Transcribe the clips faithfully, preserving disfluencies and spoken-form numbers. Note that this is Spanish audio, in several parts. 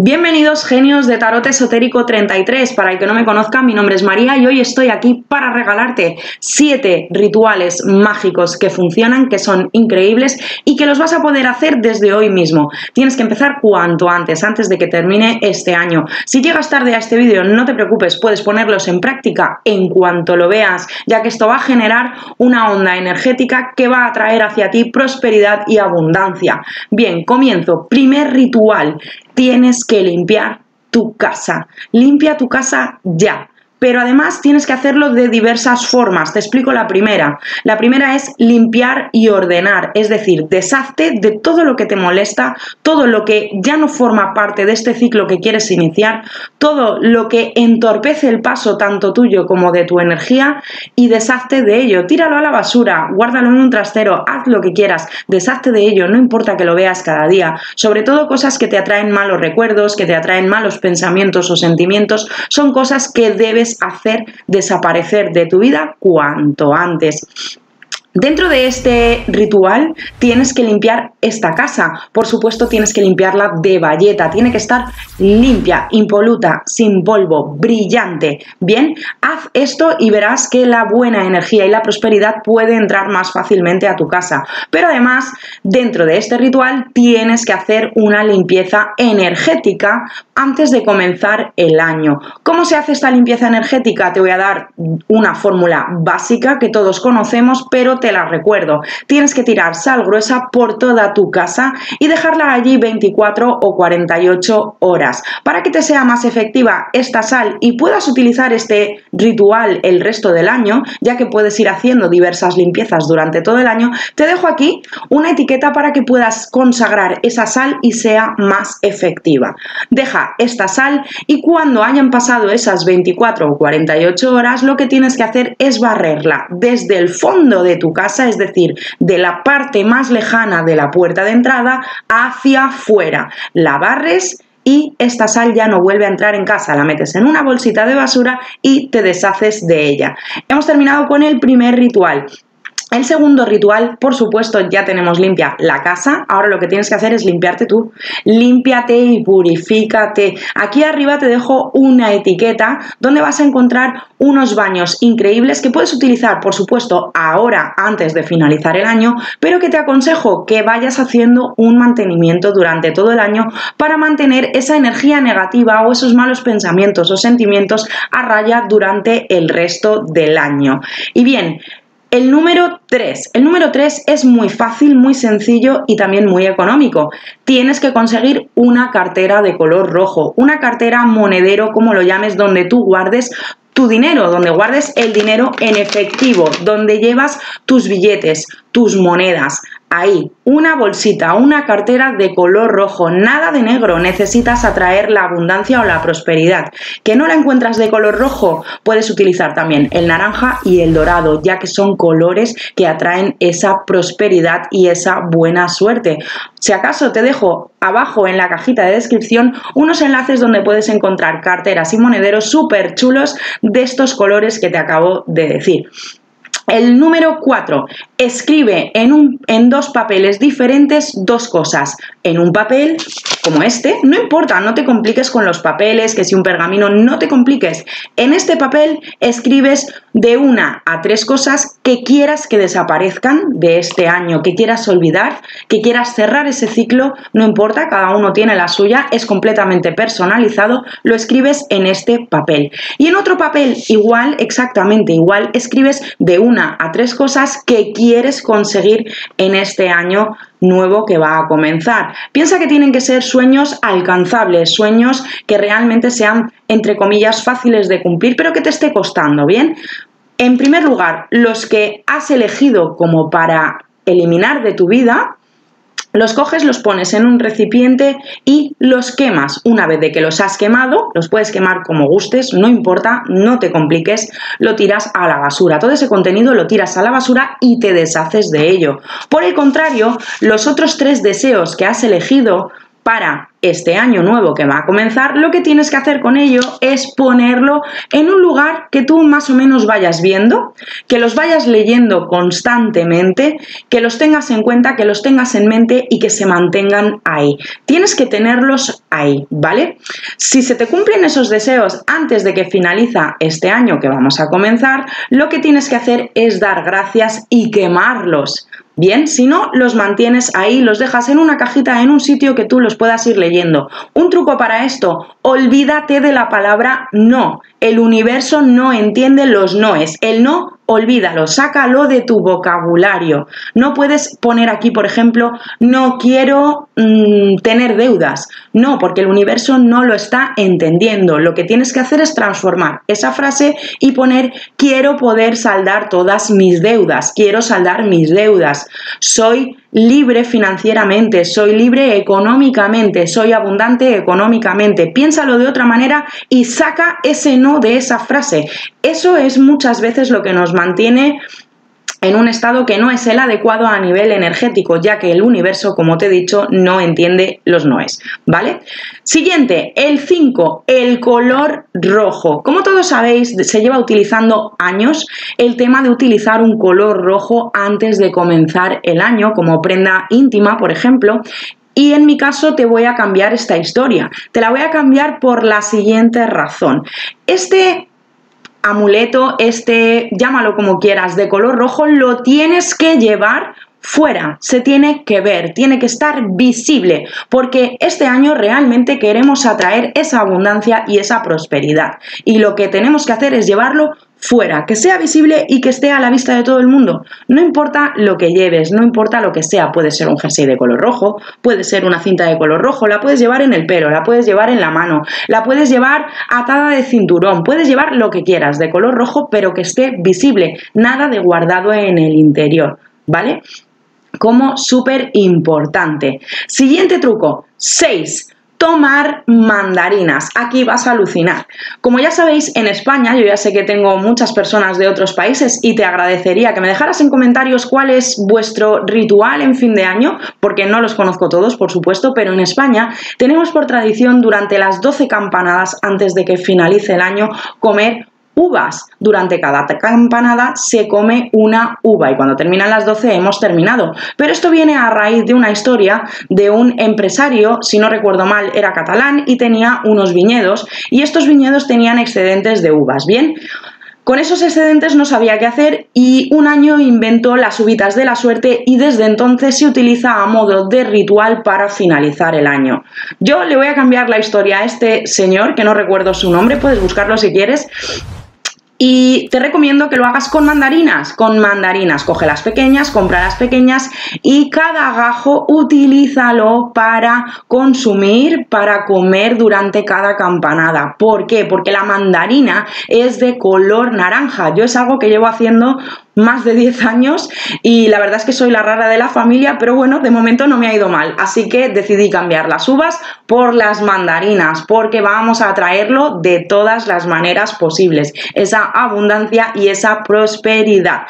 Bienvenidos genios de Tarot Esotérico treinta y tres, para el que no me conozca, mi nombre es María y hoy estoy aquí para regalarte siete rituales mágicos que funcionan, que son increíbles y que los vas a poder hacer desde hoy mismo. Tienes que empezar cuanto antes, antes de que termine este año. Si llegas tarde a este vídeo, no te preocupes, puedes ponerlos en práctica en cuanto lo veas, ya que esto va a generar una onda energética que va a atraer hacia ti prosperidad y abundancia. Bien, comienzo. Primer ritual. Tienes que limpiar tu casa. Limpia tu casa ya. Pero además tienes que hacerlo de diversas formas. Te explico la primera. La primera es limpiar y ordenar, es decir, deshazte de todo lo que te molesta, todo lo que ya no forma parte de este ciclo que quieres iniciar, todo lo que entorpece el paso tanto tuyo como de tu energía y deshazte de ello. Tíralo a la basura, guárdalo en un trastero, haz lo que quieras, deshazte de ello, no importa que lo veas cada día. Sobre todo cosas que te atraen malos recuerdos, que te atraen malos pensamientos o sentimientos, son cosas que debes hacer desaparecer de tu vida cuanto antes. Dentro de este ritual tienes que limpiar esta casa, por supuesto tienes que limpiarla de bayeta, tiene que estar limpia, impoluta, sin polvo, brillante. Bien, haz esto y verás que la buena energía y la prosperidad puede entrar más fácilmente a tu casa. Pero además, dentro de este ritual tienes que hacer una limpieza energética antes de comenzar el año. ¿Cómo se hace esta limpieza energética? Te voy a dar una fórmula básica que todos conocemos, pero te Te la recuerdo. Tienes que tirar sal gruesa por toda tu casa y dejarla allí veinticuatro o cuarenta y ocho horas. Para que te sea más efectiva esta sal y puedas utilizar este ritual el resto del año, ya que puedes ir haciendo diversas limpiezas durante todo el año, te dejo aquí una etiqueta para que puedas consagrar esa sal y sea más efectiva. Deja esta sal y cuando hayan pasado esas veinticuatro o cuarenta y ocho horas, lo que tienes que hacer es barrerla desde el fondo de tu casa, es decir, de la parte más lejana de la puerta de entrada hacia afuera. La barres y esta sal ya no vuelve a entrar en casa, la metes en una bolsita de basura y te deshaces de ella. Hemos terminado con el primer ritual. El segundo ritual, por supuesto, ya tenemos limpia la casa, ahora lo que tienes que hacer es limpiarte tú. Límpiate y purifícate. Aquí arriba te dejo una etiqueta donde vas a encontrar unos baños increíbles que puedes utilizar, por supuesto, ahora antes de finalizar el año, pero que te aconsejo que vayas haciendo un mantenimiento durante todo el año para mantener esa energía negativa o esos malos pensamientos o sentimientos a raya durante el resto del año. Y bien, el número tres. El número tres es muy fácil, muy sencillo y también muy económico. Tienes que conseguir una cartera de color rojo, una cartera monedero, como lo llames, donde tú guardes tu dinero, donde guardes el dinero en efectivo, donde llevas tus billetes, tus monedas. Ahí, una bolsita, una cartera de color rojo, nada de negro. Necesitas atraer la abundancia o la prosperidad. ¿Que no la encuentras de color rojo? Puedes utilizar también el naranja y el dorado, ya que son colores que atraen esa prosperidad y esa buena suerte. Si acaso, te dejo abajo en la cajita de descripción unos enlaces donde puedes encontrar carteras y monederos súper chulos de estos colores que te acabo de decir. El número cuatro. Escribe en, un, en dos papeles diferentes dos cosas. En un papel como este, no importa, no te compliques con los papeles, que si un pergamino, no te compliques. En este papel escribes de una a tres cosas que quieras que desaparezcan de este año, que quieras olvidar, que quieras cerrar ese ciclo, no importa, cada uno tiene la suya, es completamente personalizado, lo escribes en este papel. Y en otro papel, igual, exactamente igual, escribes de una a tres cosas que quieres conseguir en este año nuevo que va a comenzar. Piensa que tienen que ser sueños alcanzables, sueños que realmente sean, entre comillas, fáciles de cumplir, pero que te esté costando, ¿bien? En primer lugar, los que has elegido como para eliminar de tu vida, los coges, los pones en un recipiente y los quemas. Una vez de que los has quemado, los puedes quemar como gustes, no importa, no te compliques, lo tiras a la basura. Todo ese contenido lo tiras a la basura y te deshaces de ello. Por el contrario, los otros tres deseos que has elegido para este año nuevo que va a comenzar, lo que tienes que hacer con ello es ponerlo en un lugar que tú más o menos vayas viendo, que los vayas leyendo constantemente, que los tengas en cuenta, que los tengas en mente y que se mantengan ahí. Tienes que tenerlos ahí, ¿vale? Si se te cumplen esos deseos antes de que finaliza este año que vamos a comenzar, lo que tienes que hacer es dar gracias y quemarlos. Bien, si no, los mantienes ahí, los dejas en una cajita, en un sitio que tú los puedas ir leyendo. Un truco para esto, olvídate de la palabra no. El universo no entiende los noes. El no, olvídalo, sácalo de tu vocabulario. No puedes poner aquí, por ejemplo, no quiero mmm, tener deudas. No, porque el universo no lo está entendiendo. Lo que tienes que hacer es transformar esa frase y poner quiero poder saldar todas mis deudas, quiero saldar mis deudas. Soy libre financieramente, soy libre económicamente, soy abundante económicamente. Piénsalo de otra manera y saca ese no de esa frase. Eso es muchas veces lo que nos mantiene en un estado que no es el adecuado a nivel energético, ya que el universo, como te he dicho, no entiende los noes, ¿vale? Siguiente, el cinco, el color rojo. Como todos sabéis, se lleva utilizando años el tema de utilizar un color rojo antes de comenzar el año, como prenda íntima, por ejemplo. Y en mi caso te voy a cambiar esta historia. Te la voy a cambiar por la siguiente razón. Este amuleto, este, llámalo como quieras, de color rojo, lo tienes que llevar fuera, se tiene que ver, tiene que estar visible, porque este año realmente queremos atraer esa abundancia y esa prosperidad, y lo que tenemos que hacer es llevarlo fuera, que sea visible y que esté a la vista de todo el mundo. No importa lo que lleves, no importa lo que sea, puede ser un jersey de color rojo, puede ser una cinta de color rojo, la puedes llevar en el pelo, la puedes llevar en la mano, la puedes llevar atada de cinturón, puedes llevar lo que quieras de color rojo, pero que esté visible, nada de guardado en el interior, ¿vale? Como súper importante. Siguiente truco, seis. Tomar mandarinas. Aquí vas a alucinar. Como ya sabéis, en España, yo ya sé que tengo muchas personas de otros países y te agradecería que me dejaras en comentarios cuál es vuestro ritual en fin de año, porque no los conozco todos, por supuesto, pero en España tenemos por tradición durante las doce campanadas antes de que finalice el año comer uvas. Durante cada campanada se come una uva y cuando terminan las doce hemos terminado. Pero esto viene a raíz de una historia de un empresario, si no recuerdo mal, era catalán y tenía unos viñedos y estos viñedos tenían excedentes de uvas, ¿bien? Con esos excedentes no sabía qué hacer y un año inventó las uvitas de la suerte y desde entonces se utiliza a modo de ritual para finalizar el año. Yo le voy a cambiar la historia a este señor, que no recuerdo su nombre, puedes buscarlo si quieres. Y te recomiendo que lo hagas con mandarinas, con mandarinas, coge las pequeñas, compra las pequeñas y cada gajo utilízalo para consumir, para comer durante cada campanada. ¿Por qué? Porque la mandarina es de color naranja. Yo es algo que llevo haciendo más de diez años y la verdad es que soy la rara de la familia, pero bueno, de momento no me ha ido mal, así que decidí cambiar las uvas por las mandarinas, porque vamos a atraerlo de todas las maneras posibles, esa abundancia y esa prosperidad.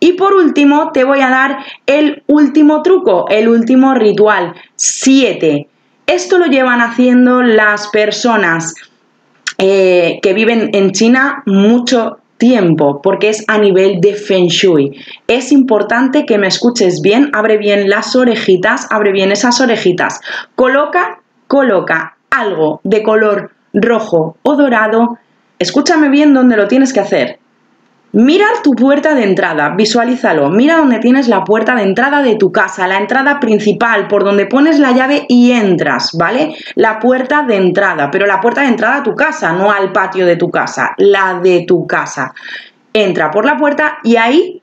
Y por último te voy a dar el último truco, el último ritual, siete. Esto lo llevan haciendo las personas eh, que viven en China mucho tiempo, porque es a nivel de Feng shui. Es importante que me escuches bien, abre bien las orejitas, abre bien esas orejitas. Coloca, coloca algo de color rojo o dorado. Escúchame bien dónde lo tienes que hacer. Mira tu puerta de entrada, visualízalo, mira dónde tienes la puerta de entrada de tu casa, la entrada principal, por donde pones la llave y entras, ¿vale? La puerta de entrada, pero la puerta de entrada a tu casa, no al patio de tu casa, la de tu casa. Entra por la puerta y ahí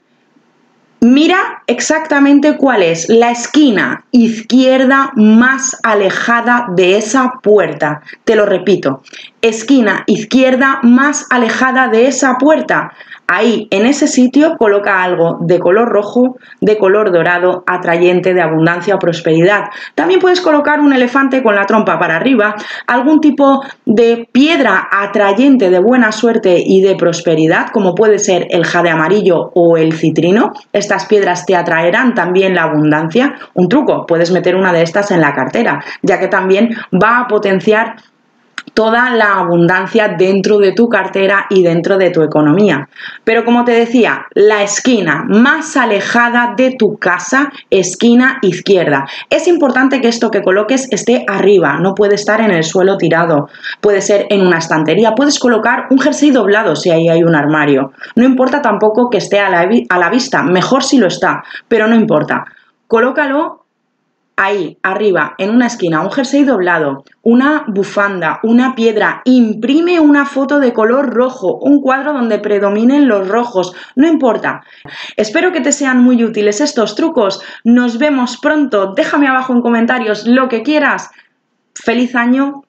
mira exactamente cuál es la esquina izquierda más alejada de esa puerta. Te lo repito, esquina izquierda más alejada de esa puerta. Ahí, en ese sitio, coloca algo de color rojo, de color dorado, atrayente, de abundancia o prosperidad. También puedes colocar un elefante con la trompa para arriba, algún tipo de piedra atrayente de buena suerte y de prosperidad, como puede ser el jade amarillo o el citrino. Estas piedras te atraerán también la abundancia. Un truco, puedes meter una de estas en la cartera, ya que también va a potenciar toda la abundancia dentro de tu cartera y dentro de tu economía. Pero como te decía, la esquina más alejada de tu casa, esquina izquierda. Es importante que esto que coloques esté arriba, no puede estar en el suelo tirado. Puede ser en una estantería, puedes colocar un jersey doblado si ahí hay un armario. No importa tampoco que esté a la, a la vista, mejor si lo está, pero no importa. Colócalo ahí, arriba, en una esquina, un jersey doblado, una bufanda, una piedra, imprime una foto de color rojo, un cuadro donde predominen los rojos, no importa. Espero que te sean muy útiles estos trucos, nos vemos pronto, déjame abajo en comentarios lo que quieras. ¡Feliz año!